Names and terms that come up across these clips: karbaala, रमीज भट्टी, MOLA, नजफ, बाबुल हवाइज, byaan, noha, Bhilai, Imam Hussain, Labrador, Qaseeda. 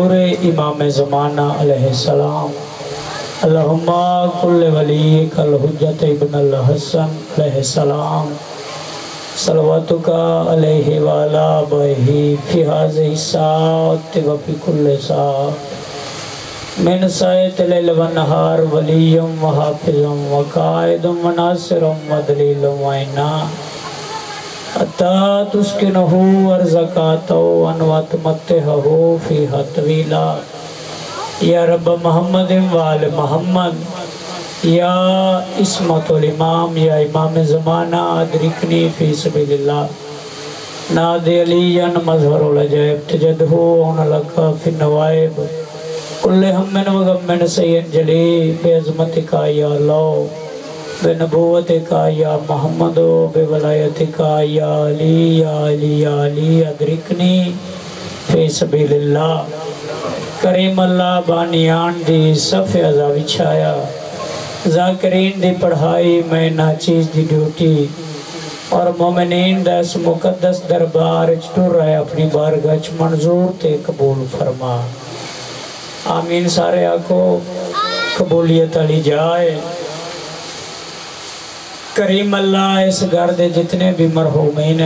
पूरे इमाम ज़माना अलैहिस्सलाम अल्लाहुम्मा कुल्ले वलीक अल-हुज्जत इब्न अल-हसन अलैहिस्सलाम सलवातुका अलैहि वाला बही फी हाज़िहि सात व फी कुल्ले सात मिन सायत लैल व नहार वलियम व हाफिज़म व कायदम व नासिरम व दलीलम व इना अता तुस्किनहु अर्ज़कातौ अनवतमत्तहु फ़ीहा तवीला या रब मोहम्मद वाल मोहम्मद या इस्मतुल इमाम या इमाम ज़माना अदरिकनी फ़ी सबीलिल्लाह नादे अलियन मज़हरुल अजाइब तजदहु अनलका फ़ी नवाइब कुल्ले हम्मिन व गम्मिन सैय्यन जली बेअज़मतिका या अल्लाह बे नबूवत का या मोहम्मद बे वलायत का या अली या अली या अली अदरिकनी फी सबीलिल्लाह करीम अल्लाह बानियान दी सफ़ अज़ा बिछाया ज़ाकिरीन दी पढ़ाई में नाचीज़ दी ड्यूटी और मोमिनीन दा इस मुकद्दस दरबार च टुर रहे अपनी बारगाह च मंजूर ते कबूल फरमा आमीन। सारे आको कबूलियत अली जाए। करीम अल्लाह इस घर के जितने भी मरहूमीन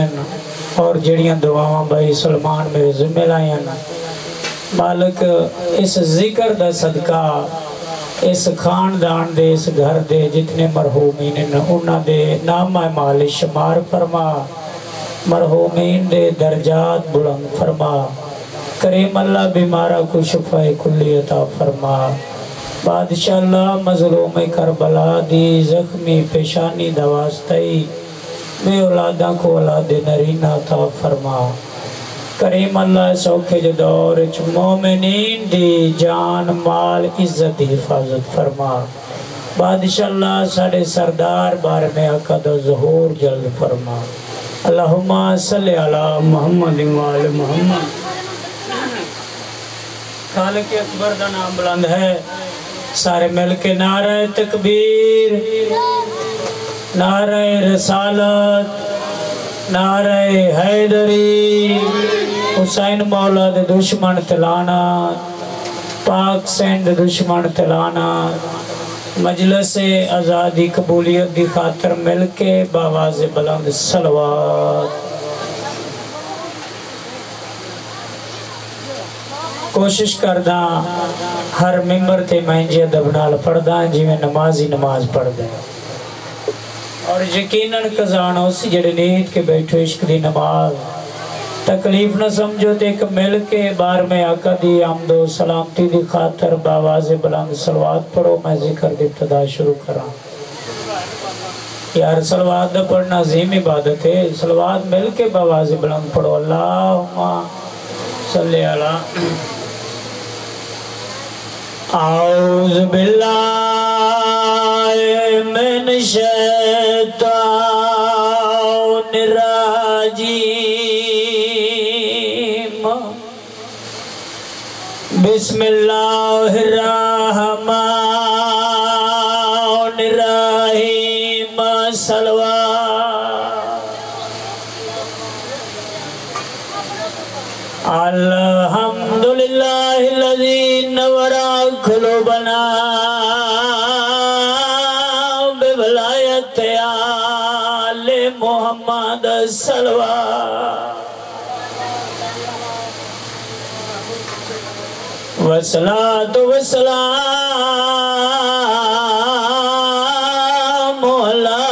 और जड़ियाँ दुआवां भाई सलमान मेरे जिम्मे लाइया मालिक इस जिक्र का सदका इस खानदान दे इस घर के जितने मरहूमीन उन्होंने नाम माल शुमार फरमा मरहूमीन दे दर्जात बुलंद फरमा। करीम अल्लाह बीमारा को शफाए कुल्ली अता फरमा। बादशाह अल्लाह मज़लूम करबला दी जख्मी पेशानी दवास्ताई बे औलादा को औलाद नरीना था फरमा। करीम अल्लाह सौखे जो दौर मोमिनीन दी जान माल इज्जत दी हिफाजत फरमा। बादशाह अल्लाह साढ़े सरदार बार में अकद जहूर जल्द फरमा। अल्लाहुम्मा सल्ली अला मुहम्मद व आल मुहम्मद। खालिक अकबर का नाम बुलंद है। सारे मिल के नारे तकबीर नारे रसालत नारे हैदरी हुसैन मौला दे दुश्मन तलाना पाक सैन दे दुश्मन तलाना मजलिस आज़ादी कबूलियत की खातर मिल के बावाज़े बुलंद सलवात। कोशिश करदा हर मेंबर ते मैं जे अदब नाल पढ़दा जिवें नमाजी नमाज पढ़दा और यकीनन कजाना उस जेड़े नीत के बैठो इश्क दी नमाज तकलीफ ना समझो ते एक मिल के बार में आका दी आमदो सलामती दी खातर बावाज़े बुलंद सलवात पढ़ो। मैं जिक्र दी इब्तिदा शुरू करां। यार सलवात दा पढ़ना अज़ीम इबादत है। सलवात मिल के बावाज़े बुलंद पढ़ो। अल्लाहुम्मा सल्ली अला औज़ बिल्लाहि मिन शैतानिर रजीम बिस्मिल्लाहिर रहमानिर रहीम सलवात अल्हम्दुलिल्लाहिल्लज़ी नवरा खुलूबना बिवलायत आले मोहम्मद सल्लल्लाहु वसलातु वसलाम अला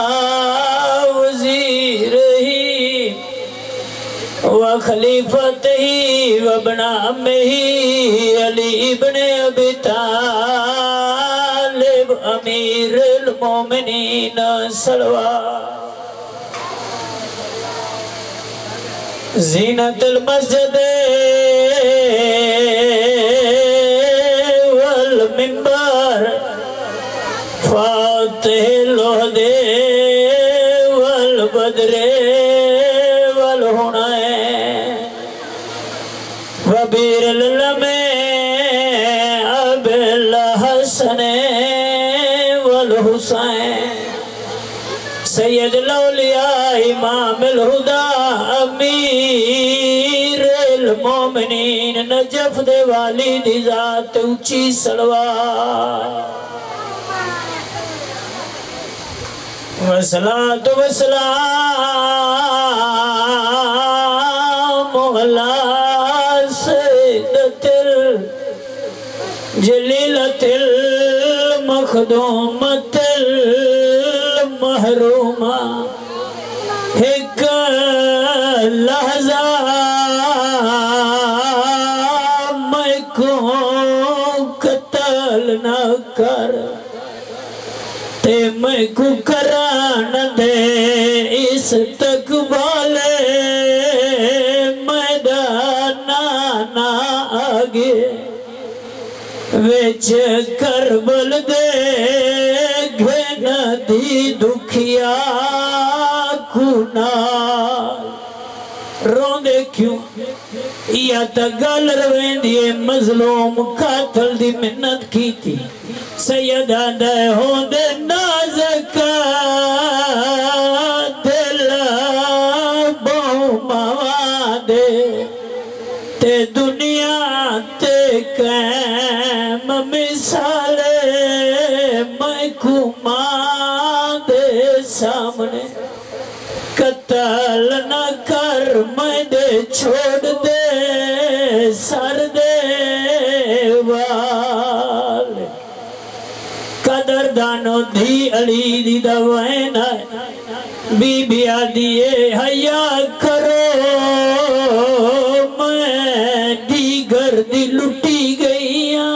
वज़ीरही व खलीफतही व बनामही अली इब्न अबी तालिब अमीरुल मोमिनीन सल्लल्लाहु ज़ीनतुल मस्जिद वल मिंबर फातिहुल लोहदे वल बदरे वल हुनैन वबीरुल लमे सैयद लौलिया इमामुल हुदा अमीरुल मोमिनीन नजफ दे वाली दी जात उची सलवार वसलात वसलाम अला सय्यदतिल जलीलतिल मखदूमतिल महरूमा एक लहजा मैं को कत्ल न कर ते मैं को करान दे इस तक बोले मैदाना ना आगे विच करबल दे घन दी दुखिया रोंदे क्यों या तो गल रवेंदी मजलूम कातल दी मेहनत की थी सैयदा दे होंदे नाज़क दिल बहु मावादे ते दुनिया ते कैम मिसाले मैं घुमा दे सामने कत्ल न कर मैं दे छोड़ दे सर दे वाल कदर दानो धी अली दी दवाएं बीबी आदिए हया करो मैं दीगर दी लुटी गईया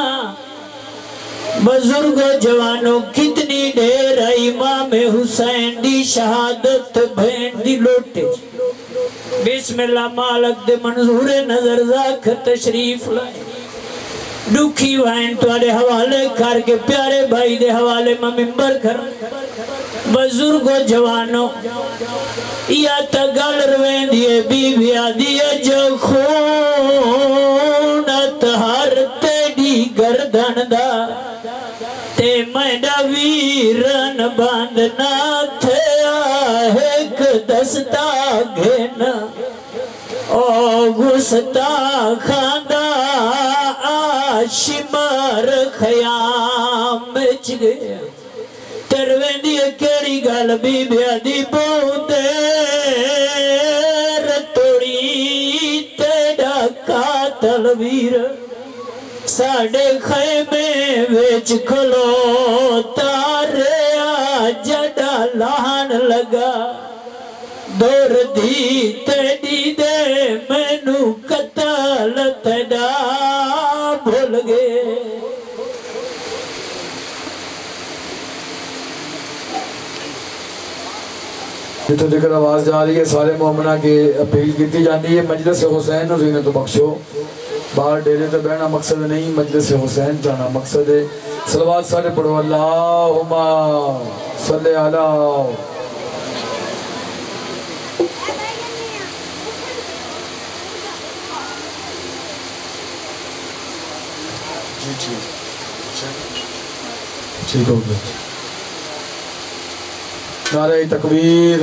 बुजुर्ग जवानों कितनी देर इमाम हुसैन दी शहादत भेंट दी लोटे बिस्मिल्लाह मालक दे मंजूरे नजर जाख तशरीफ लाए दुखी वाइन तुआरे हवाले करके प्यारे भाई दे हवाले मैं मिंबर कर बुजुर्ग जवानों या तगल रवें दिए बीबिया दिए जो खून तहर तेरी गर्दन दा ते मैं वीरन बांधना थे एक दस्ता घेना ओ गुस्ता खादा आशिमार खयाम बेच गया तरवे दिए केड़ी गल बीबिया दी बूंदे तोड़ी तेरा कातल वीर साढ़े खैमे बेच खलो तारे जड़ा लहान लगा दूर दी तेरी दे मैनू कतल तेरा भूल गए जितों जिक्र आवाज जा रही है सारे मोमना की अपील की जाती है मजलिस हुसैन नूजीने तो बख्शो बाहर डेरे तो बहना मकसद नहीं मजलिस हुसैन जाना मकसद है सलवात सारे पढ़ो अल्लाहुम्मा सल्ले अला ठीक हो गया नारे तकबीर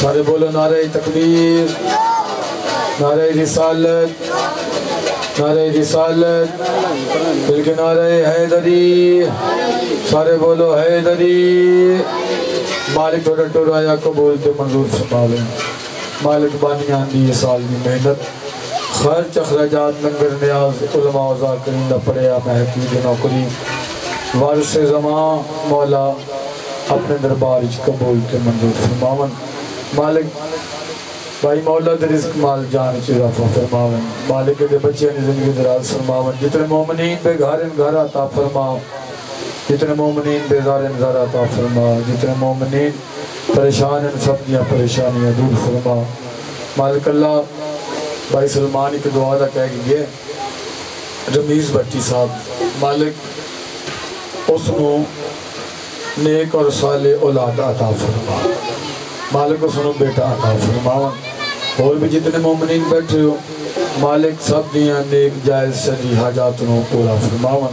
सारे बोलो नारे तकबीर नारे रिसालत नारे रिसालत बिल्कुल नारे हैदरी सारे बोलो हैदरी मालिक थोड़ा टुराया कबूल तो मंजूर फरमा ले मालिक बानियां दी ये साल की मेहनत खर्च अखराजात लंगर न्याज उलमा औज़ा करिंदा पढ़िया महकी की नौकरी वारिस ज़मा मौला अपने दरबार च कबूल तो मंजूर फरमावन मालिक भाई मौला दे रिस्क माल जान च इजाफा फरमावन मालिक दे बच्चे ने जिंदगी दराज फरमावन जितने मोमिनीन पे घरन घर अता फरमा जितने मोमिनीन बेजारन जार अता फरमा जितने मोमिनीन परेशान हैं सब की परेशानियां दूर फरमा मालिक अल्लाह भाई सलमान की दुआ दा कह गए रमीज भट्टी साहब मालिक उसको नेक और साले औलाद अता फरमा मालिक को सुनो बेटा अता फरमावन और भी जितने मोमिनीन बैठे हो मालिक सब दियाँ नेक जायज़ सजी हाजात को पूरा फरमावन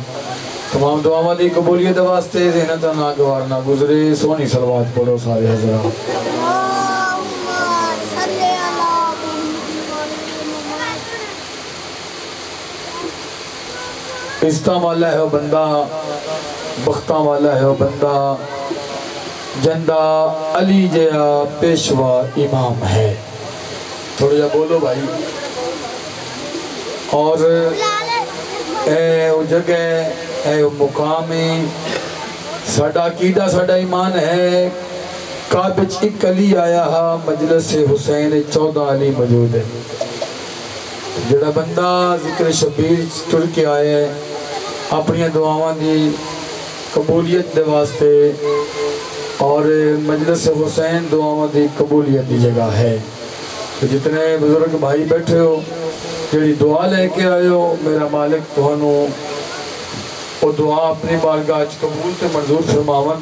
तमाम दुआवां दी कबूलियत वास्ते ज़हन दा ना गवार ना गुजरे सोहनी सलवात पढ़ो सारे हज़रात इस्ता वाला है वो बंदा, बख्ता वाला है वो बंदा, जंदा अली जया पेशवा इमाम है। थोड़ा जा बोलो भाई। और ए वो जगह ए वो मुकाम साडा कीदा साडा ईमान है। काबिज एक अली आया हा मजलस हुसैन 14 अली मौजूद है। जड़ा बंदा जिक्र शबीर तुर के आए अपनी दुआवां दी कबूलियत दे वास्ते, और मजलिस हुसैन दुआवां दी कबूलियत दी जगह है। तो जितने बुजुर्ग भाई बैठे हो जी दुआ लेके आयो, मेरा मालिक तुहानू वो दुआ अपनी बारगाह कबूल से मंजूर फरमावन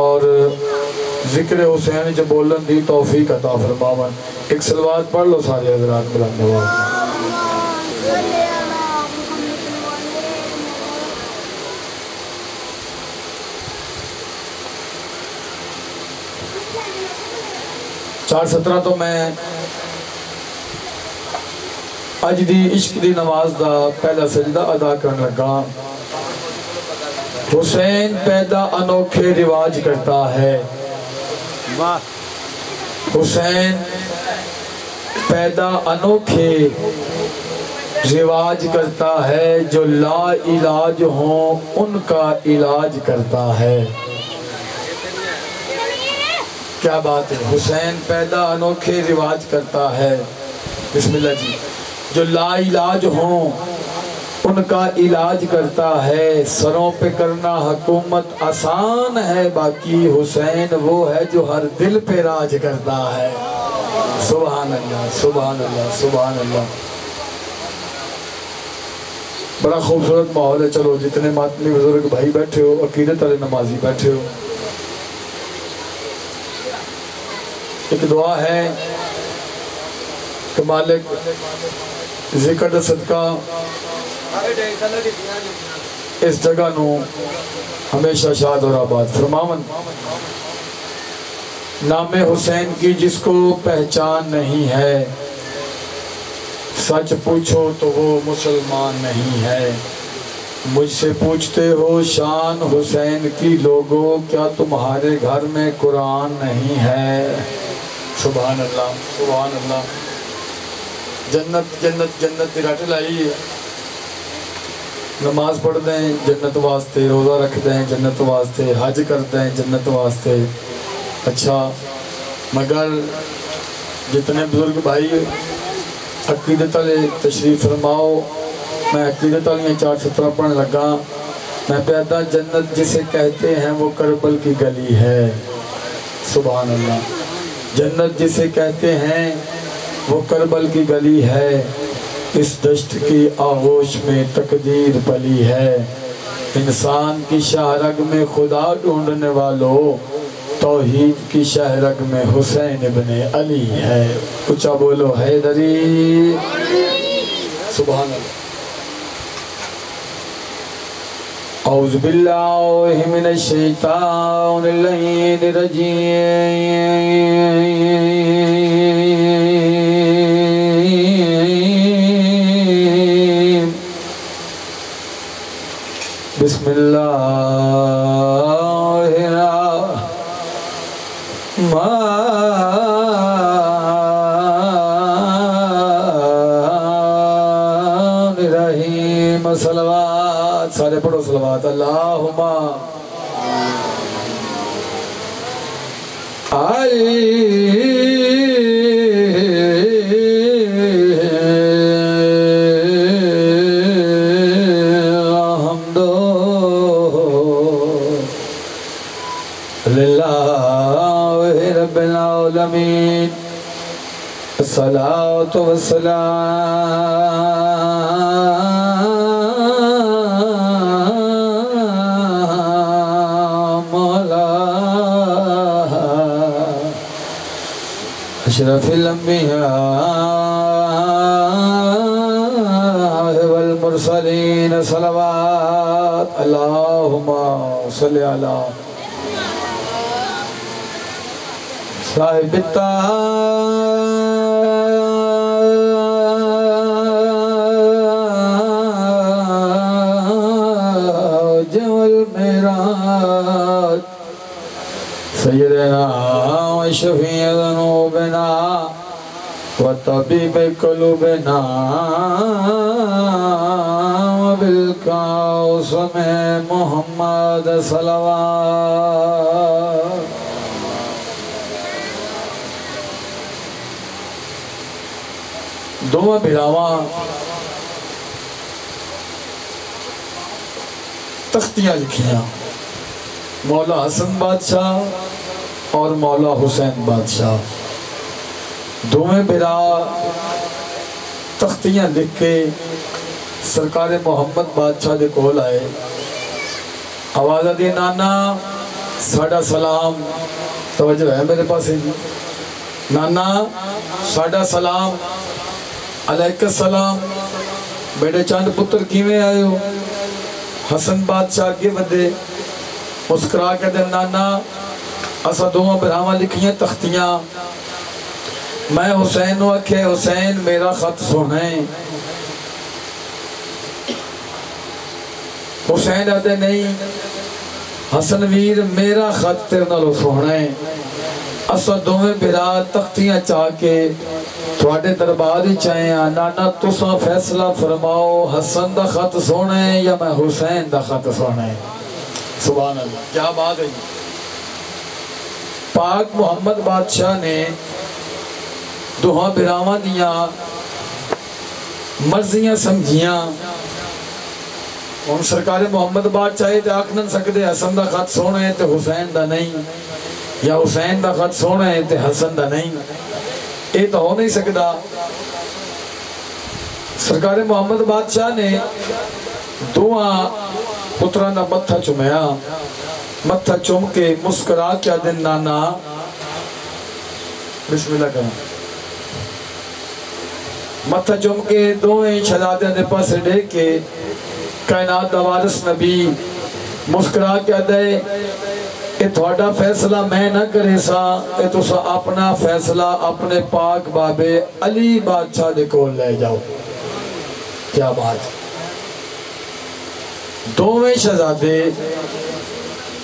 और जिक्र हुसैन जो बोलन दी तौफीक अता फरमावन। एक सलवात पढ़ लो सारे हजरात बुलंद। चार 17 तो मैं अज दी इश्क दी नमाज दा पहला सजदा अदा करन लगा। हुसैन पैदा अनोखे रिवाज करता है, हुसैन पैदा अनोखे रिवाज करता है, जो ला इलाज हो उनका इलाज करता है। क्या बात है, हुसैन पैदा अनोखे रिवाज करता है। बिस्मिल्लाह जी। जो ला इलाज हों उनका इलाज करता है, सरों पे करना हुकूमत आसान है, बाकी हुसैन वो है जो हर दिल पे राज करता है। सुभान अल्लाह, सुभान अल्लाह, सुभान अल्लाह। बड़ा खूबसूरत माहौल है। चलो जितने मातमी बुजुर्ग भाई बैठे हो, अकीदत वाले नमाजी बैठे हो, एक दुआ है कि मालिक जिक्र दा सदका इस जगह नू हमेशा शाद और आबाद फरमावन। नामे हुसैन की जिसको पहचान नहीं है, सच पूछो तो वो मुसलमान नहीं है। मुझसे पूछते हो शान हुसैन की लोगों, क्या तुम्हारे घर में कुरान नहीं है। सुभान अल्लाह, सुभान अल्लाह। जन्नत जन्नत जन्नत दी रट लाई है। नमाज पढ़ दें जन्नत वास्ते, रोज़ा रख दें जन्नत वास्ते, हज कर दें जन्नत वास्ते। अच्छा, मगर जितने बुजुर्ग भाई अकीदत वाले तशरीफ़ फरमाओ। मैं अकीदत वाली 4 सत्रह पढ़ने लगा। मैं पैदा जन्नत जिसे कहते हैं वो करबल की गली है। सुभान अल्लाह। जन्नत जिसे कहते हैं वो करबल की गली है, इस दश्त की आगोश में तकदीर पली है। इंसान की शाहरग में खुदा ढूंढने वालों, तौहीद की शाहरग में हुसैन इब्ने अली है। ऊंचा बोलो हैदरी। सुभान अल्लाह। औज़ु बिल्लाहि मिनश शैतानिर रजीम। बिस्मिल्लाहिर्रहमानिर्रहीम। सलवात सारे पढ़ो सलवात। सलात व सलाम अला अशरफिल अंबिया वल मुरसलीन। सलावत। अल्लाहुम्मा सल्ली अला साहिब ताज سيدنا وشفيع ذنوبنا وطبيب قلوبنا وبالكوثر محمد صلوات. दोवा बिरावा तख्तियाँ लिखियाँ मौला हसन बादशाह और मौला हुसैन बादशाह, दोवें बिरा तख्तियाँ लिख के सरकार मोहम्मद बादशाह के कोल आए। आवाज़ दी नाना साडा सलाम, तवज्जो है मेरे पास जी, नाना साडा सलाम अलैका सलाम। बेटे चंद पुत्र किवें आए हो? हसन बादशाह अगे वधे मुस्करा के दे नाना असा दोवां भरावां लिखियां तख्तियां। मैं हुसैन नूं आख्या हुसैन मेरा खत सुने, हुसैन आते नहीं हसन वीर मेरा खत तेरे नालों सुने। असा दोवें भरा तख्तियां चाह के थोड़े दरबार ही चाहे आ, नाना तुसा फैसला फरमाओ हसन का खत सोना है या मैं हुसैन का खत सोना है। सुभान अल्लाह, क्या बात है। पाक मुहम्मद बादशाह ने दोहां बिरावां दियां मर्जियां समझियां। हम सरकार मुहम्मद बादशाह तो आख नहीं सकते हसन का खत सोना है तो हुसैन का नहीं, या हुसैन का खत सोना है तो हसन का नहीं, ये तो हो नहीं सकता। सरकार मुहम्मद बादशाह ने दोवां पुत्रां दा मत्था चुमया, मत्था चुम के मुस्करा के दिन नाना बिस्मिल्लाह करो, मत्था चुम के दोवें शहजादियां दे पासे देख के कायनात दा वारिस नबी मुस्करा के दे कि थोड़ा फैसला मैं ना करे सा, कि तुस अपना फैसला अपने पाक बाबे अली बादशाह दे कोल ले जाओ। क्या बात। दोवें शहजादे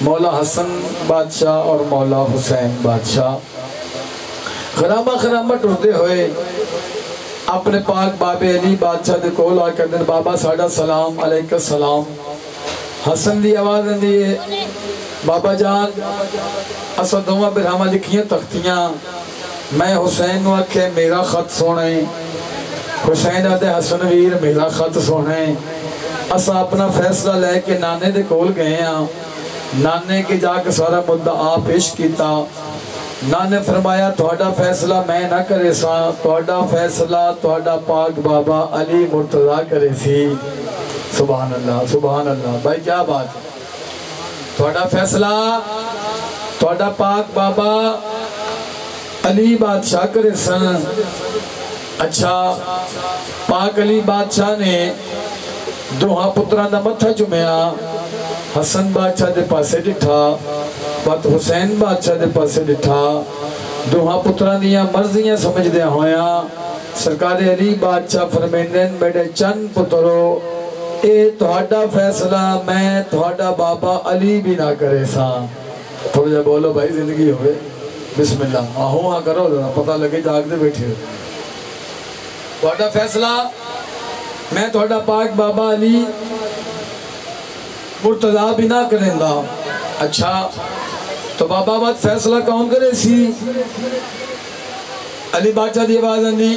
मौला हसन बादशाह और मौला हुसैन बादशाह खरामा खरामा टुरते हुए अपने पाक बाबे अली बादशाह दे कोल आकर दिन बाबा साडा सलाम अलैका सलाम। हसन दी आवाज़ आती है बाबा जान असा दोवां बिरावां लिखियां तख्तियां। मैं हुसैन नूं आखे मेरा खत सोना है, हुसैन आते हसन वीर मेरा खत सोना है। असा अपना फैसला लैके नाने दे कोल गए हैं, नाने के जाके सारा मुद्दा आप पेश किया। नाने फरमाया तुहाडा फैसला मैं ना करे सा, तुहाडा फैसला तुहाडा पाक बाबा अली मुर्तज़ा करे सी। सुभान अल्लाह, सुभान अल्लाह भाई, क्या बात है। थोड़ा फैसला थोड़ा पाक बाबा अली बादशाह करे सन। अच्छा, पाक अली बादशाह ने दोहां पुत्रां दा मत्था चुमया, हसन बादशाह दे पासे डिठा पत हुसैन बादशाह दे पासे डिठा। दोहां पुत्रां दियां मर्जियां समझदे होया सरकार अली बादशाह फरमाइंदे मेरे चंद पुत्रो ए थोड़ा फैसला मैं थोड़ा बाबा अली भी ना करे सा। थोड़ा जा बोलो भाई, जिंदगी हो गए। बिस्मिल्लाह, आहो हाँ करो जरा, पता लगे जागते बैठे हो। थोड़ा फैसला मैं थोड़ा पाक बाबा अली मुर्तजा भी ना करेंदा। अच्छा, तो बाबा बाद फैसला कौन करे सी? अली बादशाह की आवाज़ आती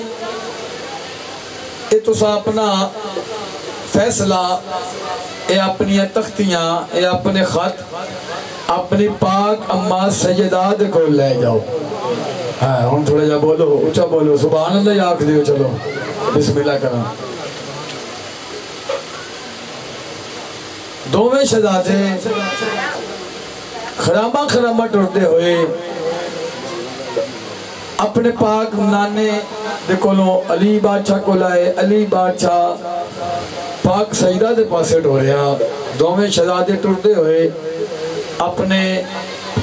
ये तुसा अपना फैसला ए अपनी तख्तियां ए अपने खत अपनी पाक अम्मा सैयदा दे कोल ले जाओ। हाँ हम थोड़ा जा बोलो, उच्चा बोलो, सुभान अल्लाह आख दियो। चलो बिस्मिल्लाह करो। दोवें शहजादे खरामा खरामा टुरते हुए अपने पाक नाने दे कोलों अली बादशाह को लाए। अली बादशाह पाक सईदा दे पासे ढोरिया। दोवें शहजादे टुरते हुए अपने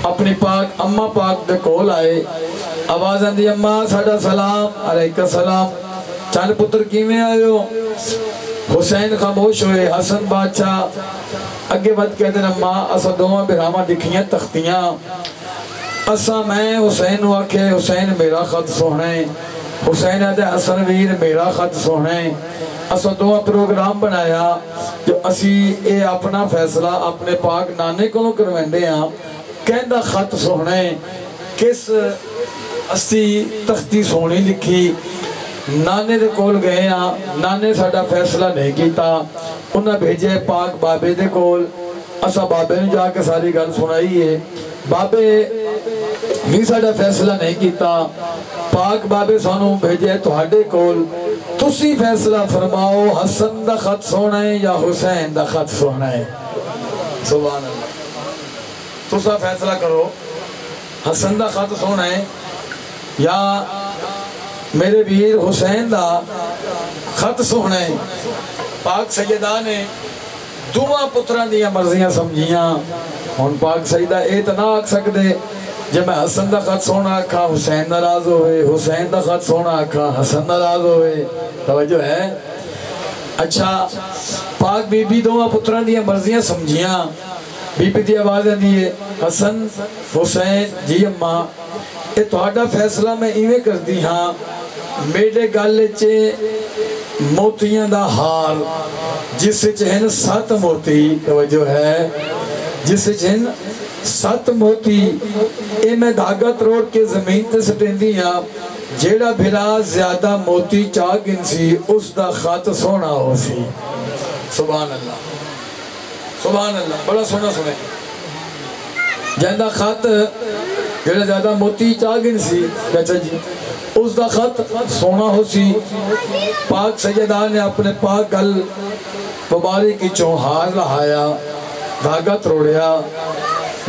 अपनी पाक अम्मा पाक दे कोल आए। आवाज़ आती अम्मा साडा सलाम अलैका सलाम। चंद पुत्र किवें आए हो? हुसैन खामोश होए। हसन बादशाह अगे वध के दिन अम्मा असां दोवां बिरावां लिखियां तख्तियां। असा मैं हुसैन आखे हुसैन मेरा खत सोहना है, हुसैन आदे हसन वीर मेरा खत सोहना है। असा दो प्रोग्राम बनाया जो असी ये अपना फैसला अपने पाक नाने को करवाते हाँ। कहता खत सोहना है किस असी तख्ती सोहनी लिखी नाने दे कोल गए हाँ, नाने साडा फैसला नहीं किया, उन्हें भेजे पाक बाबे दे कोल। असा बाबे ने जाके सारी गल सुनाई है, बाबे भी साडा फैसला नहीं किया, पाक बाबे सानू भेजे तुहाडे कोल, तुसी फैसला फरमाओ हसन दा खत सोहना है या हुसैन दा खत सोहना है। सुभान अल्लाह, तुसा फैसला करो हसन दा खत सोहना है या मेरे वीर हुसैन दा खत सोहना है। पाक सैयदा ने दुआ पुत्रां दियां मर्जियां समझियां। हुण पाक सैयदा ये तो ना आख सकते जे मैं हसन दा खत सोहना आखा हुसैन नाराज होवे, हुसैन दा खत सोहना आखा हसन नाराज होवे। तवज्जो है। अच्छा, पाक बीबी दुआ पुत्रां दियां मर्जियां समझियां। बीबी दी आवाज़ आती है हसन हुसैन जी अम्मा ये तुहाडा फैसला मैं इवें करती हाँ, मेरे गल च मोतियां दा हार जिस चहन सत मोती। तवज्जो है, जिस चहन सत मोती ये मैं धागा तरोड़ के जमीन ते सटेंदी हाँ, जेड़ा भिरा ज्यादा मोती चाह गिनसी उसका खत सोहना हो सी। सुभान अल्लाह, सुभान अल्लाह, बड़ा सोहना सुने जैदा खत जेड़ा ज्यादा मोती चागिन सी। अच्छा जी, उसका खत सोना हो सी। पाक सैयदा ने अपने पाक गल मुबारक चों हार लहाया, धागा तरोड़िया,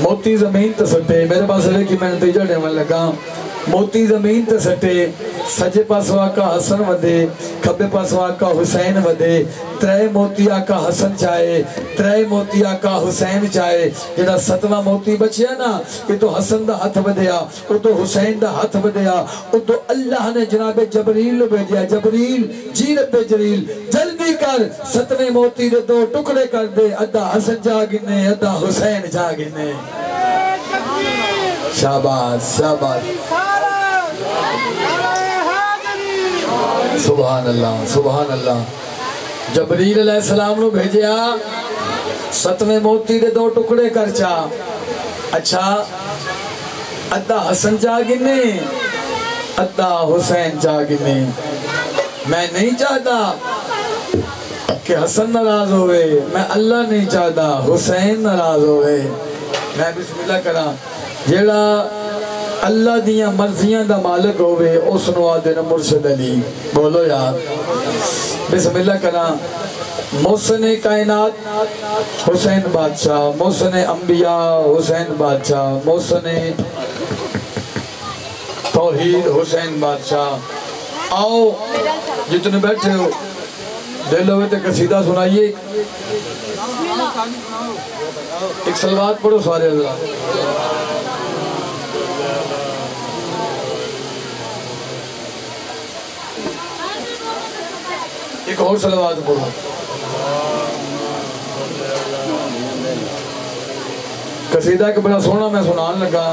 मोती जमीन ते सटे। मेरे पास कि मैं नतीजा देवन लगा, मोती जमीन ते सटे। सजे पासों आका हसन वधे, खब्बे पासों आका हुसैन वधे। त्रै मोती आका हसन चाहे, त्रै मोती आका हुसैन चाहे। जिहड़ा सतवां मोती बचिया ना, ये तो हसन दा हथ वधिया, वो तो हुसैन दा हथ वधिया, वो तो अल्लाह ने जनाबे जबरील भेजिया। जबरील जी रब्बे जलील जल्दी कर सतवें मोती दे दो टुकड़े कर दे, अद्धा हसन जा गिने अद्धा हुसैन जा गिने। शाबाश शाबाश, सुभान अल्लाह सुभान अल्लाह। जबरील अलैहिस्सलाम ने भेजा सतवें मोती दे दो टुकड़े कर चा। अच्छा, अद्धा हसन चा गिने अद्धा हुसैन चा गिने। मैं नहीं चाहता कि हसन नाराज होवे, मैं अल्लाह नहीं चाहता हुसैन नाराज होवे। मैं बिस्मिल्लाह करा, जेड़ा अल्लाह दिया मर्जियां दा मालिक होवे उसनों आदे न मुर्शद अली। बोलो यार, बिस्मिल्लाह करा। मोहसिन कायनात हुसैन बादशाह, मोहसिन अंबिया हुसैन बादशाह, मोहसिन तौहीद हुसैन बादशाह। आओ जितने बैठे हो दे लो तो कसीदा सुनाइए, एक सलवात पढ़ो सारे। एक और सलवात पढ़ो। कसीदा एक बड़ा सोहना मैं सुनान लगा।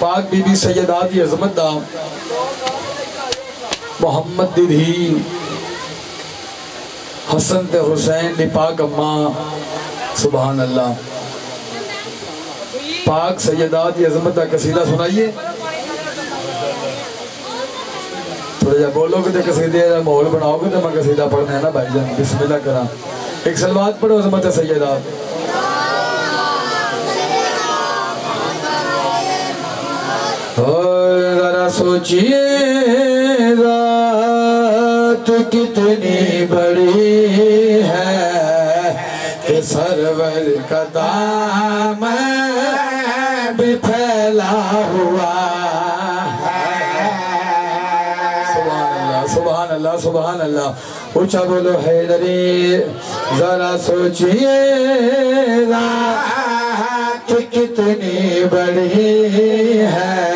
पाक बीबी सैयदा दी अजमत दा मोहम्मद दी धी हसन ते हुसैन दी पाक अम्मा। सुभान अल्लाह। पाक सैयदा दी अजमत का कसीदा सुनाइए। थोड़ा जा बोलोगे तो कसीदे का माहौल बनाओगे तो मैं कसीदा पढ़ना है ना भाई जान। बिस्मिल्लाह करा, एक सलवात पढ़ो अजमत सैयदा। जरा सोचिए रात कितनी बड़ी है कि सरवर का दाम भी फैला हुआ है। सुभान अल्लाह सुभान अल्लाह सुभान अल्लाह, ऊंचा बोलो हैदरी। जरा सोचिए रात कितनी बड़ी है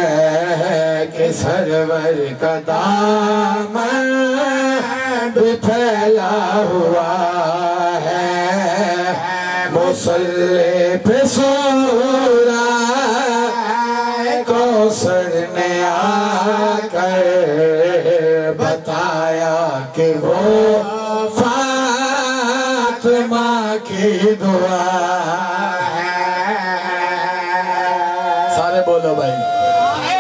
कि सरवर का दामन सब फैला हुआ है मुसल्ले पे सूरा कौसर ने आकर बताया कि वो फातिमा की दुआ है। सारे बोलो भाई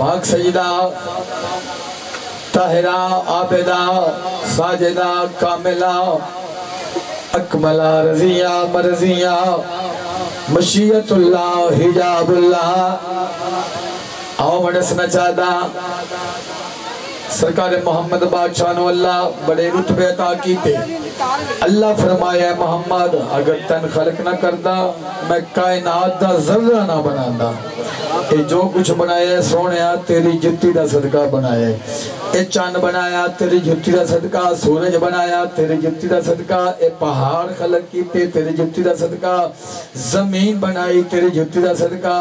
पाक सईदा ताहिरा आबिदा साजिदा कामिला अकमला रजिया मरजिया मशीयतुल्लाह हिजाबुल्लाह। आओ मरसना चाहता सरकार मोहम्मद बादशाह अल्लाह बड़े रुतबे अता कीते। अल्लाह फरमाया मोहम्मद अगर तन खलक ना करदा मैं कायनात दा जर्रा ना बनांदा। ये जो कुछ बनाया सोने तेरी जुत्ती का सदका बनाया, ये चंद बनाया तेरी जुत्ती का सदका, सूरज बनाया तेरी जुत्ती का सदका, ये पहाड़ खलक किए तेरी जुत्ती का सदका, जमीन बनाई तेरी जुत्ती का सदका।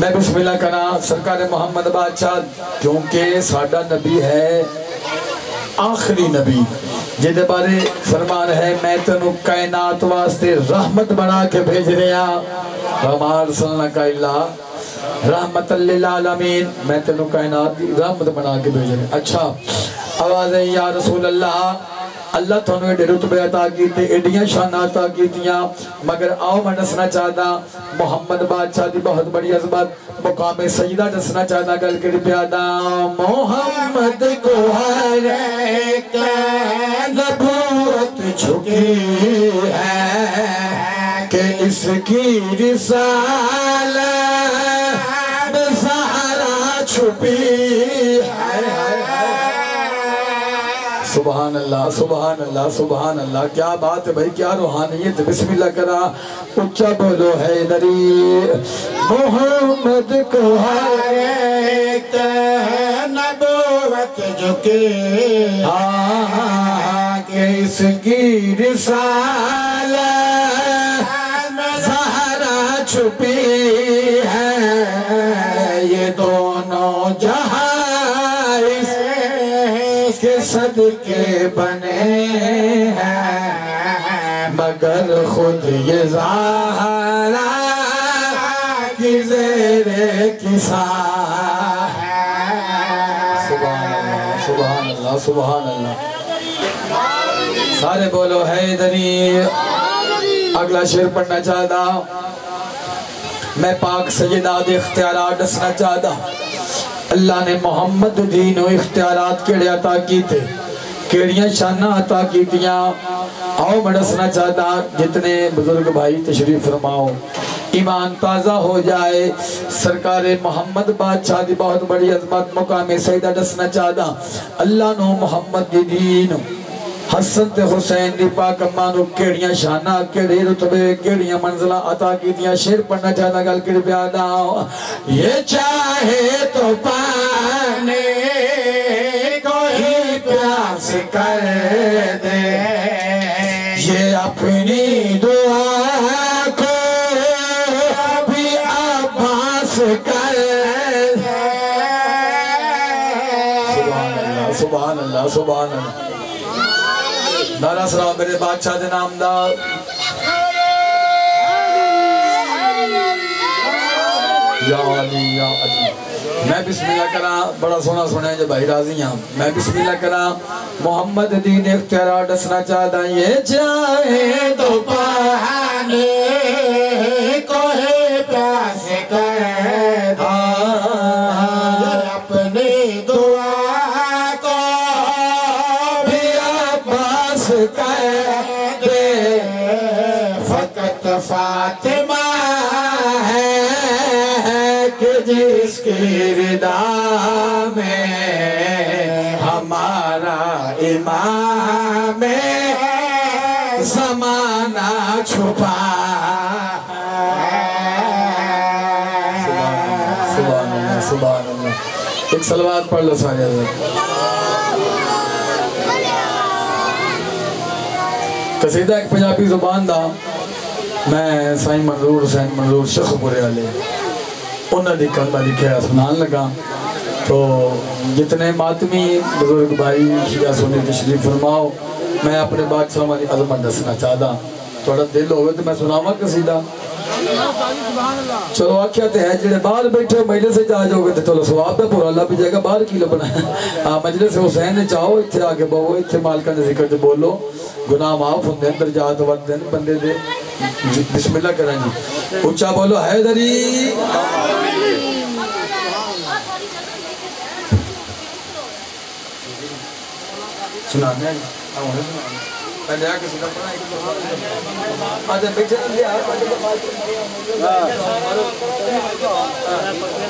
मैं बिस्मिल्लाह करा सरकार मोहम्मद बादशाह क्योंकि साडा नबी है आखिरी नबी जिदे बारे फरमान है मैं तेन कायनात वास्ते रहमत बना के भेज रहा रहमत लिल आलमीन। मैं तेन कायनात की रहमत बना के भेज रहा। अच्छा आवाज है या रसूल अल्लाह। अल्लाह थानू एडे रुतबे अता कीते एडियां शाना अता कीतियां मगर आओ मैं दसना चाहता मोहम्मद बादशाह की बहुत बड़ी अजमत मुकामे सईदा दसना चाहता। गल करी प्यादा मोहम्मद को हर एक नबूवत झुकी है कि इसकी रिसालत में सहारा छुपी है। सुभान अल्लाह सुभान अल्लाह सुभान अल्लाह क्या बात है भाई क्या रूहानियत। बिस्मिल्लाह करा उच्चा बोलो है नरी मोहम्मद को हर एक नबूवत झुकी के इसकी रिसालत में सहारा छुपी है ये दोनों जहां सदके बने हैं मगर खुद ये ज़ाहरा की ज़ेरे किसा है। सुभान अल्लाह सुभान अल्लाह सुभान अल्लाह सारे बोलो हैदरी। अगला शेर पढ़ना चाहता मैं पाक सईदा दे इख्तियारात दसना चाहता। अल्लाह ने मोहम्मद दीन और इख्तियारात केड़े अता कीते केड़ियां शाना अता कीतियां। आओ मैं दसना चाहता जितने बुजुर्ग भाई तशरीफ फरमाओ ईमान ताज़ा हो जाए। सरकार मोहम्मद बादशाह की बहुत बड़ी अजमत मुकामे सईदा दसना चाहता। अल्लाह ने मोहम्मद दीन हसन ते हुसैन दी पाक अम्मा नू केड़ियां शाना केड़े रुतबे केड़ियां मंजिला अता कीतियां। शेर पढ़ना चाहता गल किड़ प्यादा ये चाहे तो पाने कोई प्यास कर दे ये अपनी दुआ को भी आभास कर दे। सुभान अल्लाह सुभान अल्लाह सुभान अल्लाह नारा सरा मेरे बादशाह के नाम दा। या अली या अली मैं बिस्मिल्लाह करा बड़ा सोना सुने जो भाई राजी हाँ। मैं बिस्मिल्लाह करा मोहम्मद दीन इख्तियारात दसना चाहता ये चाहे तो बहाने को है प्यास कर अपने दुआ को भी आभास कर दे फकत फातिमा है कि जिसके रिदा में हमारा इमाम समाना छुपा है। सुभान अल्लाह सुभान अल्लाह एक सलवात पढ़ लो सारे कसीदा एक पंजाबी जुबान दा। मैं साईं मंजूर हुसैन मंजूर शखपुरे वाले उन्होंने कविता लिखा सुनान लगा। तो जितने मातमी बुजुर्ग भाई शिया सुन्नी तशरीफ फरमाओ, मैं अपने बादशाह वाली अजमत दसना चाहता। थोड़ा दिल होवे तो मैं सुनावा कसीदा। चलो आख्या तो है जो बाहर बैठे हो मजलिस से जा जाओगे तो चलो स्वाब का पूरा लभ जाएगा, बाहर की लभना है। हाँ, मजलिस हुसैन ने चाहो, इतने आके बहो, इतने मालिका ने जिक्र बोलो, गुनाह माफ होंगे, अंदर जात वरते हैं बंदे दे। बिस्मिल्लाह करें जी, उच्चा बोलो हैदरी। सुनाने पहले आके सुना पड़ा, आज बैठे ले आ पाले तो बात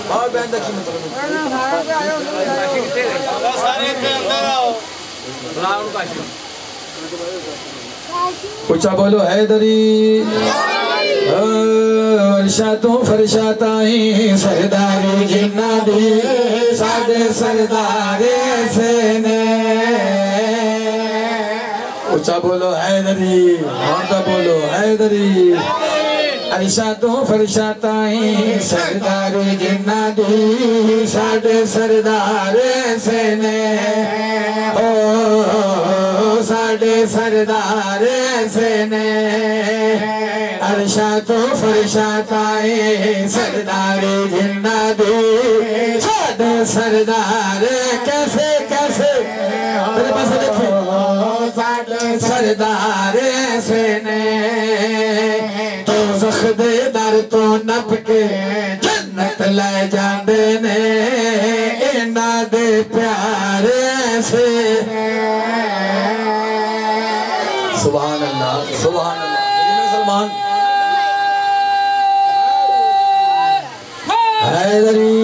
बाहर बंद की मतलब सारे इतने अंदर आओ, बुलाओ काशी, पूछा बोलो हैदरी। फरशातों फरशाताएं सरदारी जिन्ना दी सादे सरदारे से ने। ऊंचा बोलो हैदरी, ऊंचा बोलो हैदरी। अरशातों फरशाताएं सरदारी जिन्ना दी सादे सरदारे से ने। ओ सादे सरदारे से ने। अरशातों फरशाताएं सरदारी जिन्ना दी सादे सरदारे। कैसे कैसे सरदार से ने। तो सखदे दर तो नप के जन्नत ले जाते ने, इना दे प्यार से। सुभान अल्लाह, सुभान अल्लाह। सलमान हैदरी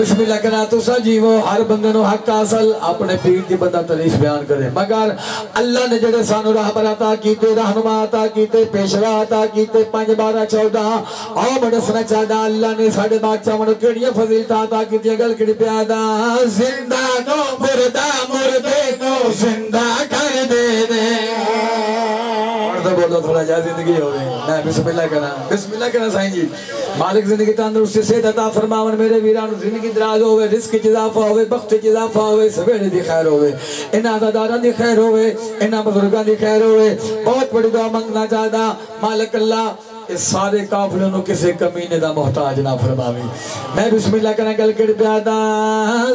बिस्मिल्लाह करा तो जीवो। हर बंदे नो हक हासिल, अपने पीर दी बंदा तारीफ बयान करे। मगर अल्लाह ने जेडे सानू रहबर अता कीते, रहनुमा अता कीते, पेशवा अता कीते, 5 12 14 आओ बड़सना चाहदा। अल्लाह ने साडे बादशाह नु केड़ियां फजीलतां अता कीतियां, गल केड़ी प्यादा। जिंदा नो मुर्दा, मुर्दे नो जिंदा कर दे ने। बोलो थोड़ा जा जिंदगी होवे। मैं बिस्मिल्लाह करा, बिस्मिल्लाह करा साईं जी। मालिक जिंदगी तंदुरुस्ती सेहत अता फरमावन, मेरे वीरां नु जिंदगी दराज होवे, रिस्क च इजाफा होवे, बख्त च इजाफा होवे, सवेरे दी खैर होवे, इना आज़ादारां दी खैर होवे, इना बुजुर्गां दी खैर होवे। बहुत बड़ी दुआ मंगना चाहदा, मालिक अल्लाह इस सारे काफिले नु किसी कमीने दा मोहताज ना फरमावे। मैं बिस्मिल्लाह करा, गल केड़ी प्यादा।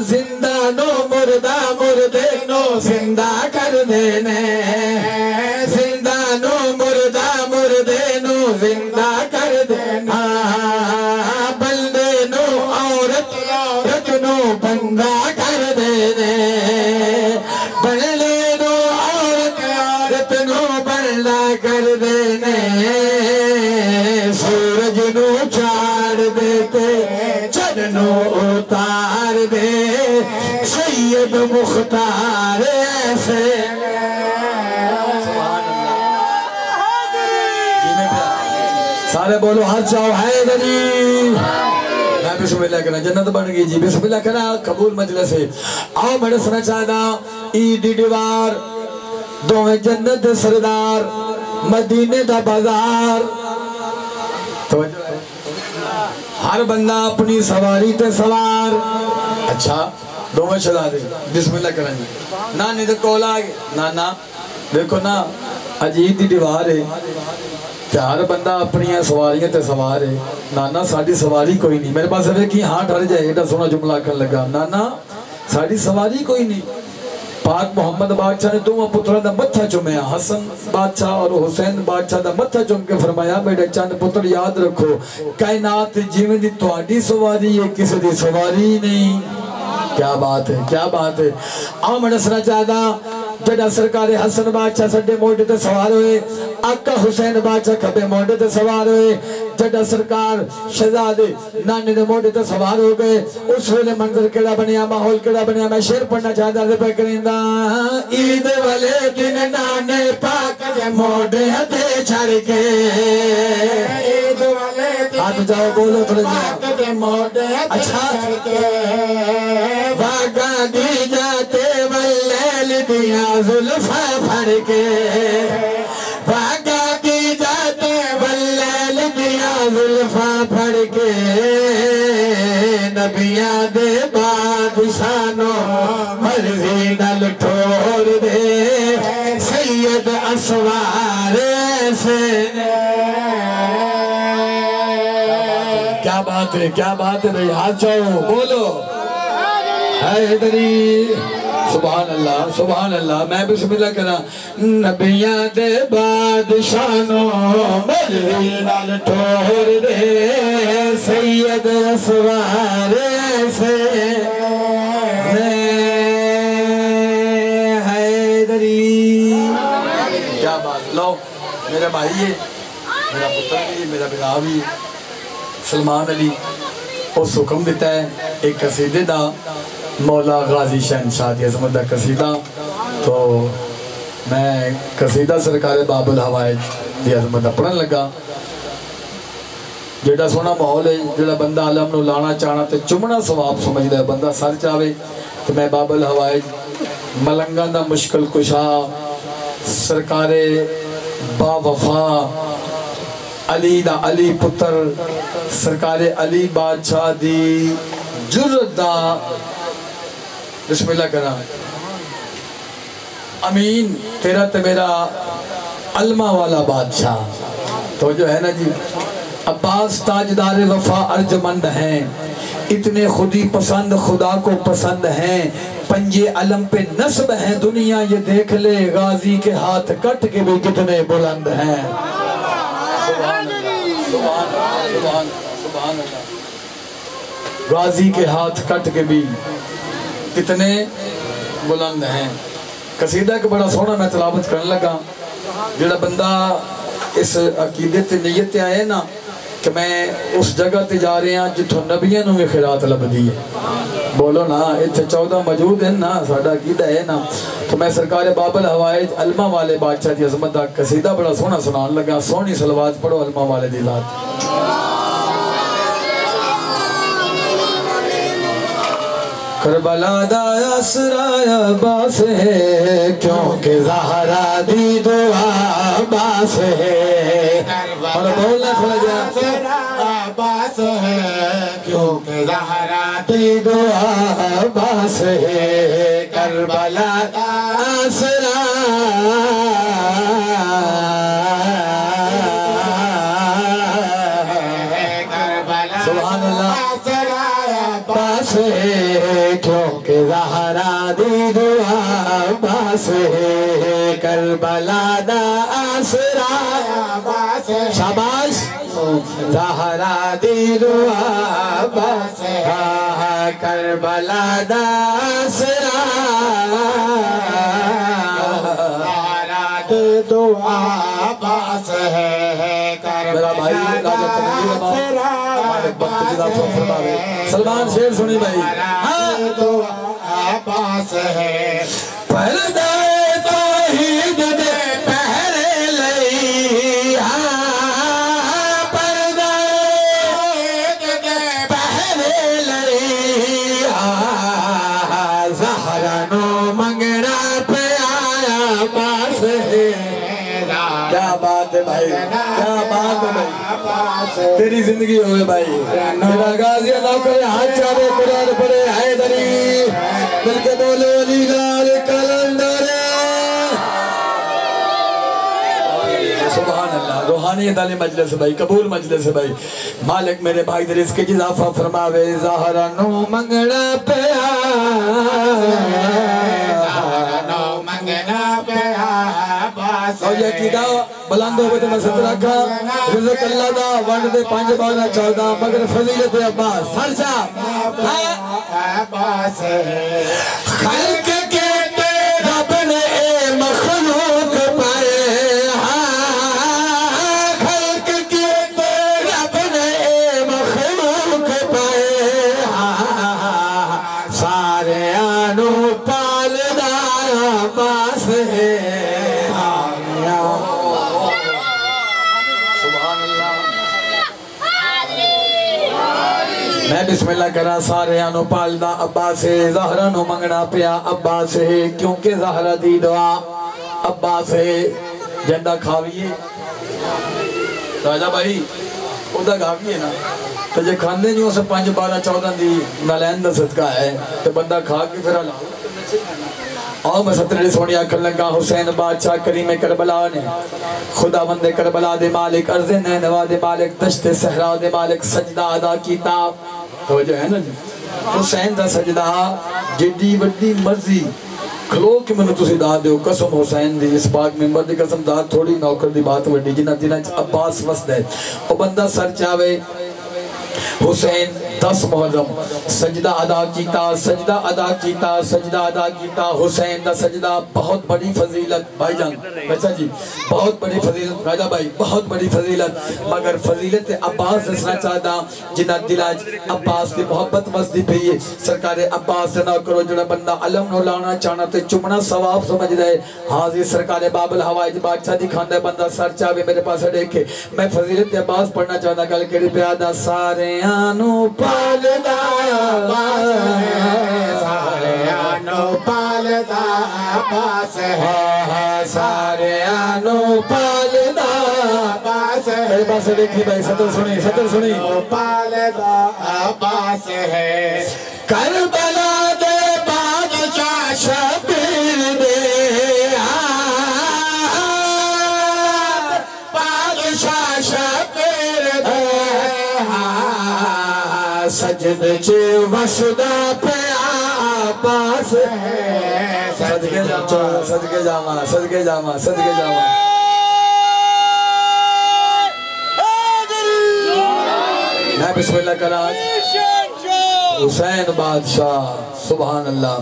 जिंदा नो मुर्दा, मुर्दे नो जिंदा कर दे ने। जिंदा नो मुर्दा, मुर्दे नो जिंदा कर दे ना। बंदे नो औरत, औरत नो बंदा कर दे ने। बंदे नो औरत, औरत नो बंदा कर दे ने। सूरज नो चाड़ दे ते चढ़नो उतार दे, सैयद मुख्तार ऐसे। सारे बोलो हर चाओ हैदरी। मैं बिस्मिल्लाह करा, जन्नत बन गई जी। बिस्मिल्लाह करा, कबूल मजलिस है। आओ बड़े सुना चाहदा, ईदी दीवार दोवें जन्नत सरदार, मदीने दा बाजार। हर बंदा अपनी सवारी ते सवार। अच्छा दोवें चला दे। बिस्मिल्लाह करा ना, नहीं तो कोला ना ना। देखो ना, अजीब दी दीवार है। हर बंदा अपनी सवारियां ते सवार है। नाना साड़ी सवारी कोई नहीं। मेरे पास अवे की हाँ ठहर जाए, एडा सोना जुमला कर लगा। नाना साड़ी सवारी कोई नहीं। पाक मुहम्मद बादशाह ने दोवां पुत्रां दा मत्था चुमया, हसन बादशाह और हुसैन बादशाह दा मत्था चुम के फरमाया, बेटे चंद पुत्र याद रखो, कायनात जीवन दी तुहाडी सवारी है, किसी दी सवारी नहीं। क्या बात है, क्या बात है। आओ मनसना चाहदा, जड़ा सरकारे हसन बादशाह सड्डे मोढ़े ते सवार होए, आका हुसैन बादशाह खबे मोढ़े ते सवार होए, जड़ा सरकार शहजादे नाने दे मोढ़े ते सवार हो गए। उस वेले मंजर केड़ा बनिया, माहौल केड़ा बनिया। मैं शेर पढ़ना चाहदा, दे पे करिंदा। ईद वाले दिन नाने पाक दे मोढ़े ते छड़ के, ईद वाले दिन हाथ जाओ बोलो थोड़े पाक दे मोढ़े ते छड़ के। वागा दी जाते वल्लेल दिया जुल्फा फड़ के, वागा दी जाते वल्लेल दिया जुल्फा फड़के नबिया दे बादशानो मर्जी नल ठोर दे सैयद असवार से। क्या बात है, क्या बात है भाई, हाथ जाओ बोलो हैदरी सुभान अल्लाह सुभान अल्लाह। मैं भी बिस्मिल्लाह करा नबियां दे बादशानो मर्जी नल ठोर दे सैयद असवार से। हैदरी क्या बात। लो मेरा भाई है, मेरा पुत्र भी, मेरा बिरा भी सलमान अली उस हुक्म दिता है एक कसीदे दा मौला गाजी शहनशाह अज़मत दा कसीदा। तो मैं कसीदा सरकार बाबुल हवाइज दी अज़मत दा पढ़न लगा। जेड़ा सोहना माहौल है, जेड़ा बंदा आलम नू लाना चाहना तो चुमना सवाब समझदा है, बंदा सर चावे। तो मैं बाबुल हवाइज मलंगा दा मुश्किल कुशा सरकार बावफा अली दा अली पुत्र सरकार अली बादशाह दी जुर्रत दा बिस्मिल्लाह करा। अमीन तेरा तो मेरा अलमा वाला बादशाह। तो जो है ना जी अब्बास ताजदार वफा अर्जमंद हैं, इतने खुदी पसंद खुदा को पसंद हैं, पंजे अलम पे नस्ब हैं, दुनिया ये देख ले गाजी के हाथ कट के भी कितने बुलंद हैं। सुभान सुभान सुभान अल्लाह। गाजी के हाथ कट के भी कितने बुलंद हैं। कसीदा के बड़ा सोहना मैं तलावत करने लगा। जो बंदा इस अकीदे ते नीयत ते आए ना कि मैं उस जगह ते जा रहा जिथों नबियां नूं भी खिरात लभदी है, बोलो ना इत्थे 14 मौजूद हैं ना, साडा अकीदा है ना। तो मैं सरकार बाबुल हवाइज अलमा वाले बादशाह दी अज़मत दा कसीदा बड़ा सोहना सुनान लगा। सोहनी सलवात पढ़ो अलमा वाले दी लात। करबला दा आसरा अब्बास है, क्योंकि ज़हरा दी दुआ अब्बास है। और बोला थोड़ा सा अब्बास है, क्योंकि ज़हरा दी दुआ अब्बास है। करबला दा आसरा करबला दा आसरा अब्बास शाबाश ज़हरा दी दुआ अब्बास। करबला दा आसरा ज़हरा दी दुआ अब्बास है। मेरा भाई सलमान शेर सुनी भाई अब्बास है। तेरी जिंदगी होवे भाई, मेरा गाजी अल्लाह करे हाथ चावे कुरान पढ़े हैदरी बल्कि बोलो अली लाल कलंदरे। सुभान अल्लाह। रूहानी ताले मजलिस भाई, कबूल मजलिस भाई। मालिक मेरे भाई दरिस के इजाफा फरमावे। ज़हरा नो मंगना पिया और ये कीदा बुलंद होवे ते मसद रखा रिज़्क़ अल्लाह दा वंड दे 5 बाना 14 मगर फजीलत अब्बास सरसा अब्बास है। खल्क के रब ने ए मखलूक पर खल्क के रब ने ए मखलूक पर सारे आनु पालदा अब्बास है। मैं बिस्मिल्लाह करा सारे आनो पालदा अब्बास है। ज़हरा नो मंगना पिया अब्बास है, क्योंकि ज़हरा दी दुआ अब्बास है। जंदा खाविए राजा भाई उनका गावी है ना तो जो खाने जो उस 5-12-14 की नालैन का सदका है तो बंदा खा के फिर आओ मैं सतरे सोनी आखन लगा हुसैन बादशाह करीम करबला ने खुदा बंदे करबला दे मालिक अर्ज ने नवा दे मालिक दश्ते सहरा दे मालिक सजदा अदा किया तो जो है ना हुसैन का सजदा जिड्डी वड्डी मर्जी खलो के मैंने तुम दाद दो कसम हुसैन दी इस बाग मेंबर की कसम दाद थोड़ी नौकर की बात वी जिन्हें दिनों अब्बास वसद है और बंदा सर चावे हुसैन 10 मुहर्रम सजदा अदा किया सजदा अदा किया सजदा अदा किया हुसैन का सजदा बहुत बड़ी फजीलत भाईजान अच्छा जी बहुत बड़ी फजीलत राजा भाई बहुत बड़ी फजीलत मगर फजीलत अब्बास दसना चाहता जिन्हें दिलाज अब्बास की मुहब्बत वसदी पी है सरकार अब्बास ना करो जो बंदा अलम न लाना चाहना तो चुमना सवाब समझदा है हाजी सरकार बाबल हवाज बादशाह जी खाना बंदा सर चावे मेरे पास देखे मैं फजीलत अब्बास पढ़ना चाहता गल के प्यादा सारे आनू पालदा अब्बास है सारे आनो पालदा अब्बास है सारे आनो पालदा अब्बास है मेरे पास देखी भाई सतर सुनी पालदा अब्बास है करबला दे बादशाह शबीर दे बादशाह शबीर दे सजद चे वसदा पे आबास है सदके जामा सदके जामा सदके जामा मैं बिस्मिल्लाह करा हुसैन बादशाह सुभान अल्लाह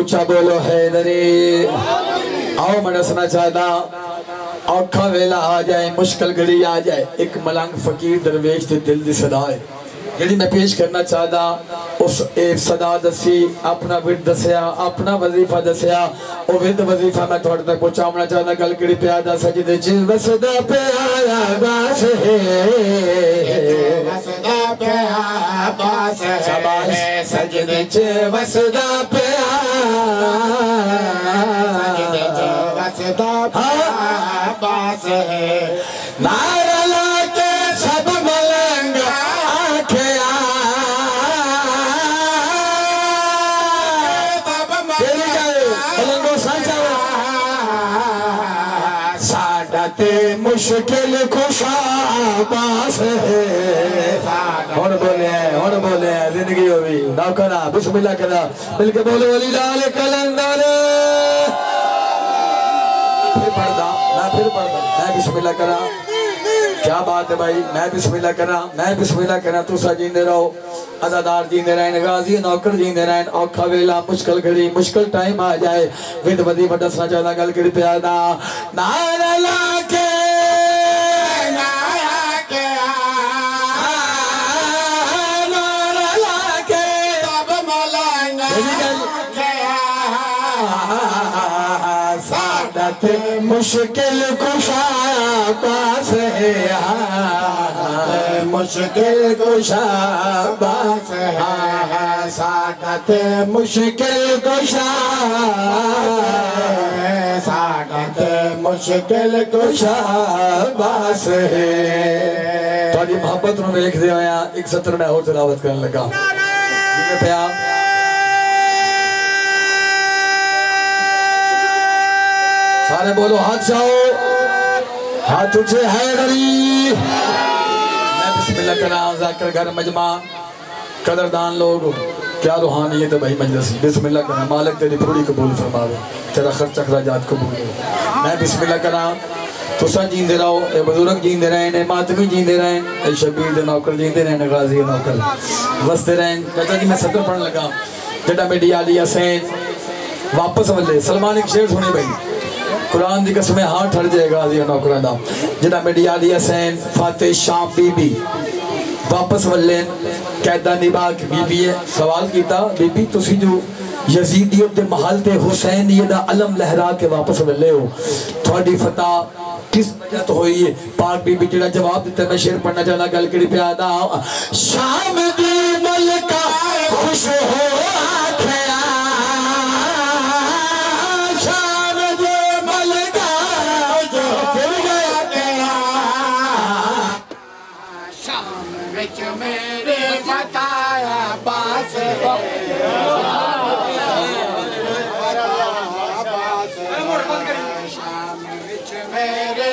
ऊंचा बोलो हैदरी आओ मैं सुनना चाहता औखा वेला आ जाए मुश्किल घड़ी आ जाए एक मलंग फकीर दरवेश ते दिल दी सदा है जी मैं पेश करना चाहता उस सदा दसी अपना विद दसिया अपना वजीफा दसिया और विद वजीफा मैं थोड़े तक पहुँचाना चाहता गल कि प्यादा सजदे च वसदा प्यारा अब्बास है सजदे च वसदा प्यारा अब्बास है नारा लाके सब मलंगा मुश्किल खुशा अब्बास है और बोले जिंदगी होगी नौकरा बिस्मिल्लाह करा मिलके बोलो वली लाल कलंदर फिर पढ़दा मैं बिस्मिल्लाह करा क्या बात है भाई मैं बिस्मिल्लाह करा तुसा जींदे रहो अजादार जींदे रहन गाजी नौकर जींदे रहन औखा वेला मुश्किल घड़ी मुश्किल टाइम आ जाए विद वदी दसना चाहदा गल करी प्यादा नारा ला के मुश्किल कुशा अब्बास है मुश्किल कुशा अब्बास है सादत मुश्किल कुशा सादत मुश्किल कुशा अब्बास है थोड़ी मोहब्बत में देखते हो एक सत्र में और तिलावत करने लगा प्यार सारे बोलो हाथ जाओ हाथ उठे हैदरी मैं बिस्मिल्लाह करा जाकर घर मजमा कदरदान लोग क्या रूहानियत है भाई मजलिस बिस्मिल्लाह करा मालिक तेरी पूरी कबूल फरमावे तेरा खर्च अखराजात कबूल हो मैं बिस्मिल्लाह करा तुसा जींदे रहो ए बुजुर्ग जींदे रहन ए मातमी जींदे रहन ए शबीर दे नौकर जींदे रहन गाजी दे नौकर वसते रहन चाचा जी मैं सदर पढ़न लगा जेड़ा मेरी आली हसैन वापस वाले सलमान एक शेर सुने भाई कुरान की कसमें हाथ ठर जाएगा नौकरा का जिन्हें मेरी आली हसैन फाते शाम बीबी वापस वाले कैदा निभा के बीबी है सवाल किया बीबी तुसी जो यजीदियत के महल से हुसैनियत का अलम लहरा के वापस वाले हो थोड़ी फतह किस वजह तो हुई है पाक बीबी जो जवाब दिता मैं शेर पढ़ना चाहता गल कि प्यादा शाम दी मलका खुश हो विच मेरे फता पास है शाम विच मेरे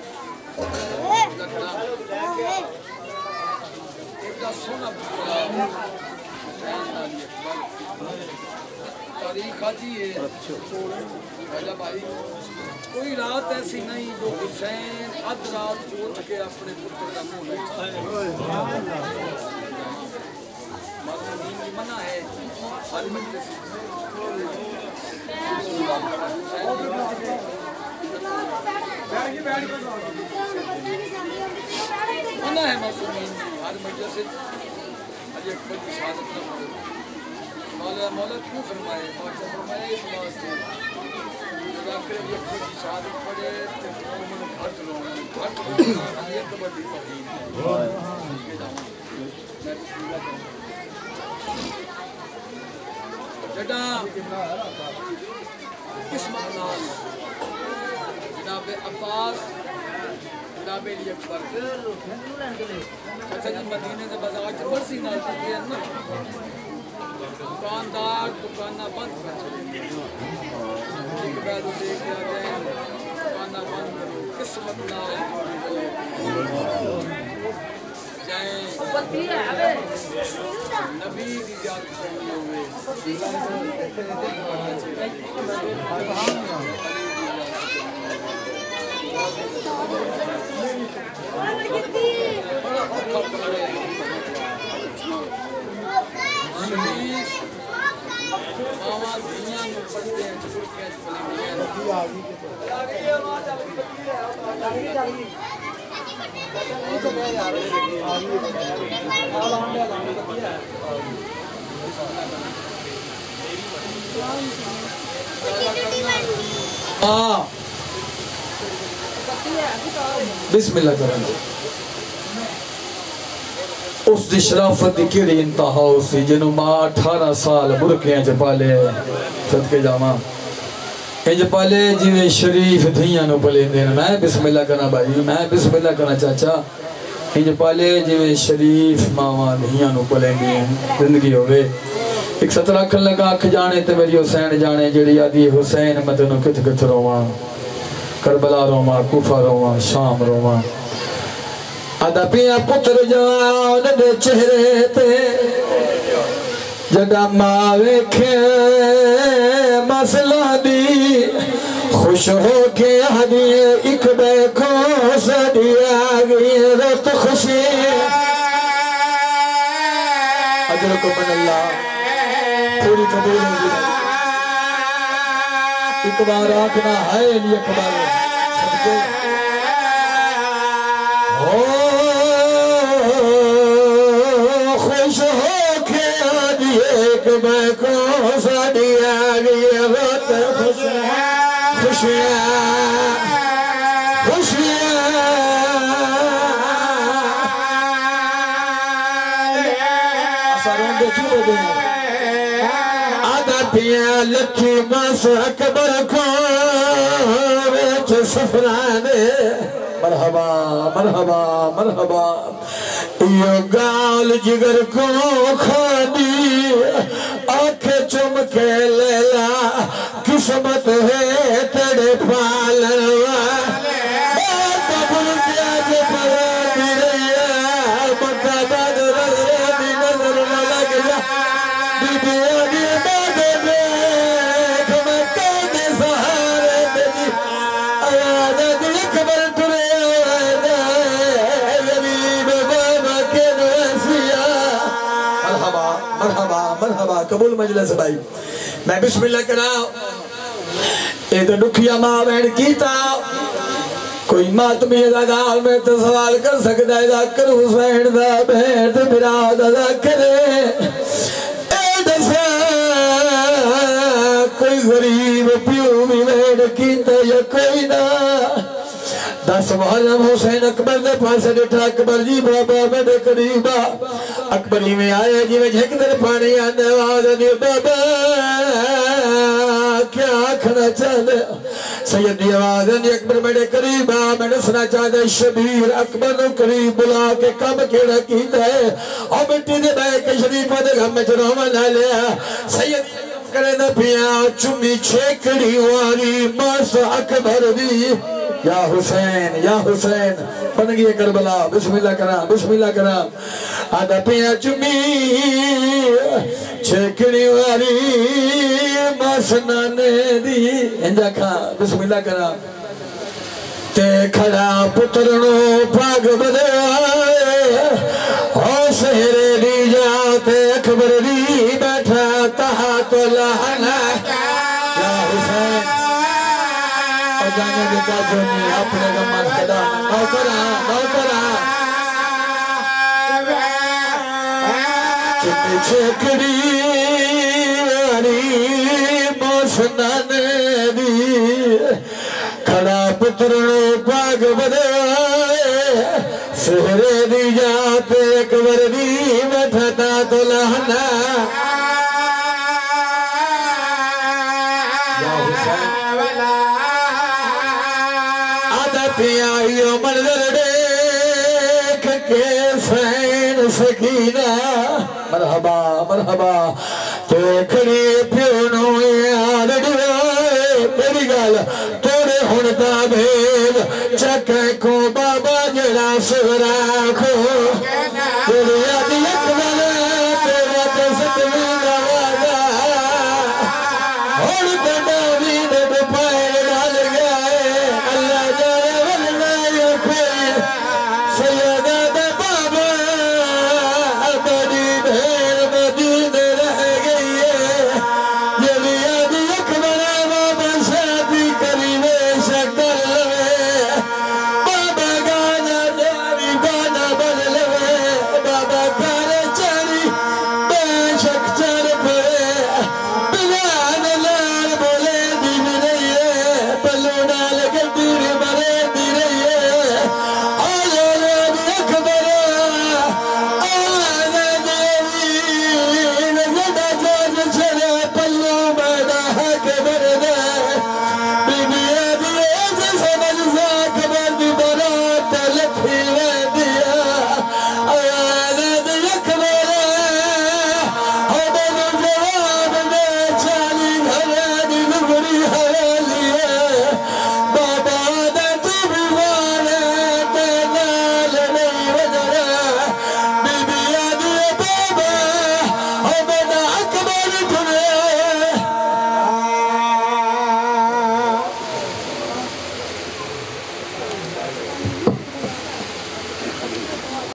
तारीख आती है। कोई रात ऐसी नहीं जो हुसैन अध रात को उठ के अपने पुत्र का मुँह मना है। मना है मासूमीन हर मजलिस से मौला क्यों फरमाए जनाब अब्बास जनाब अकबर अच्छा जी मदीने से बाजार से बरसी ना दुकानदार दुकाना बंद कर दुकाना बंद किस्मत ना नबी की याद बिस्मिल्लाह करें उस दी शराफत की केड़ी इंतहा उसी जिन्हों माँ 18 साल बुरकियां च पाले सदके जावां इंज पाले जिवें शरीफ धीयां नूं पलेंदे ने। मैं बिस्मिल्लाह करा भाई, मैं बिस्मिल्लाह करा चाचा। इंज पाले जिवें शरीफ मावां धीयां नूं पलेंदी जिंदगी होवे। एक सतर आखन लगा अख जाने ते मेरी हुसैन जाने जेड़ी आदी हुसैन मैं तैनूं कित कित रोवां करबला रोवां कूफा रोवां शाम रोवां। आदा पिया पुत्र जान दे चेहरे ते जदा मां वेखे मसला दी खुश हो के हदी एक देखो सदी आ गई रत खुशी अजर को बन अल्लाह पूरी कबूल होगी। एक बार आखना है ये कबाल सबको हो को सदिया खुशियाँ खुशियाँ खुशियाँ आदा पिया लखी बस अकबर को सफराने मरहबा मरहबा मरहबा यो गाल जिगर को खादी आँख चुमके लैला किस्मत है तेरे पालन वाले कबूल मजलिस भाई मैं बिस्मिल्लाह करा ए तो दुखिया मां बहन कीता कोई मातमी दा गाल में तो सवाल कर सकदा है ज़ाकिर हुसैन दा भेंट बिराद अदा करे ए दसा कोई गरीब पियो में भेंट कीता या कोई ना दस मुहर्रम हुसैन अकबर दे पासे बैठा अकबर जी बाबा दे करीब अकबर जी में आए जिवें झकदे पानी आंदा आवाज़ दी बाबा क्या आखना चाहदे सैयद दी आवाज़ दी अकबर मेरे करीब आ मैं दसना चाहदा शबीर अकबर नु करीब बुला के कम केड़ा कीता है ओ मिट्टी दे बैठ के शरीफा दे गम च रोवन लाया सैयद करदा पिया चुमी छेकड़ी वारी मास अकबर दी या हुसैन पनगी करबला बिस्मिल्लाह कराम आदा पिया चुमी छेकड़ी वारी मास नाने दी इंजा खा बिस्मिल्लाह कराम ते खड़ा पुत्रनो पाग बदया हो सहरे दी जाते अकबर दी बैठा तहा तो लहना या हुसैन जाने दे काजों में अपने गमान कदा नौकरा नौकरा चुपी चकड़ी हरी मौसना ने दी खड़ा पुत्र ने पाग बदलाए सहरे दी जाते अकबर दी बैठता तो लहना यो मंजर देख के सैन सकीना मरहबा मरहबा ते खड़ी प्योनो याद दिवाए तेरी गल तोड़े हुन दा भेद चक को बाबा जड़ा सगरा खो तेरी